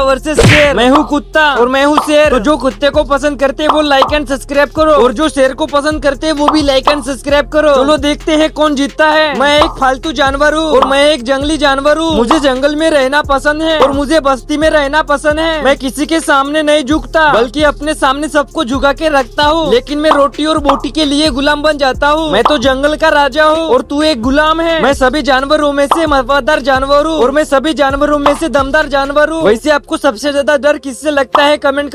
Versus शेर। मैं हूँ कुत्ता और मैं हूँ शेर। तो जो कुत्ते को पसंद करते वो लाइक एंड सब्सक्राइब करो और जो शेर को पसंद करते वो भी लाइक एंड सब्सक्राइब करो। चलो देखते हैं कौन जीतता है। मैं एक फालतू जानवर हूँ और मैं एक जंगली जानवर हूँ। मुझे जंगल में रहना पसंद है और मुझे बस्ती में रहना पसंद है। मैं किसी के सामने नहीं झुकता बल्कि अपने सामने सबको झुका के रखता हूँ। लेकिन मैं रोटी और बोटी के लिए गुलाम बन जाता हूँ। मैं तो जंगल का राजा हूँ और तू एक गुलाम है। मैं सभी जानवरों में से वफादार जानवर हूँ और मैं सभी जानवरों में से दमदार जानवर हूँ। वैसे आपको सबसे ज्यादा डर किससे लगता है कमेंट कर